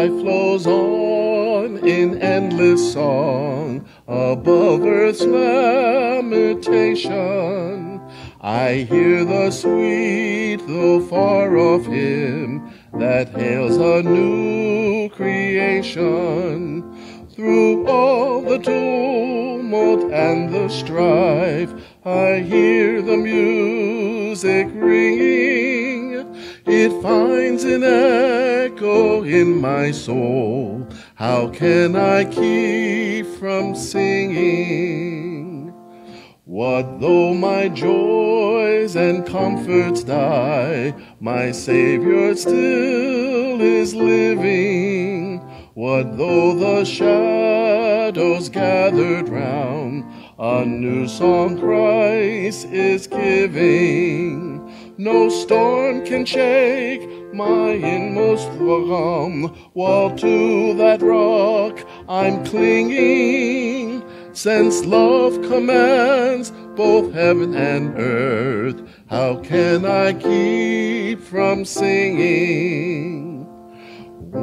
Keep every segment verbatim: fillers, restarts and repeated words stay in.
life flows on in endless song, above earth's lamentation. I hear the sweet, though far off, hymn that hails a new creation. Through all the tumult and the strife, I hear the music ringing. It finds an echo in my soul. How can I keep from singing? What though my joys and comforts die, my Savior still is living. What though the shadows gathered round, a new song Christ is giving. No storm can shake my inmost longing, while to that rock I'm clinging. Since love commands both heaven and earth, how can I keep from singing?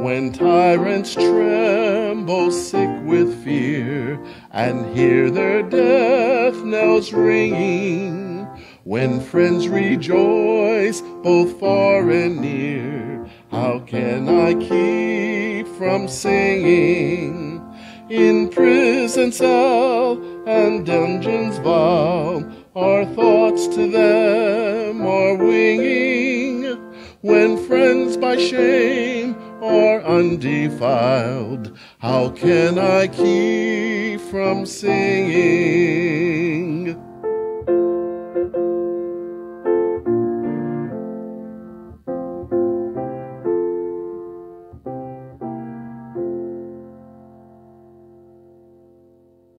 When tyrants tremble sick with fear and hear their death knells ringing, when friends rejoice both far and near, how can I keep from singing? In prison cell and dungeon's vile, our thoughts to them are winging. When friends by shame are undefiled, how can I keep from singing?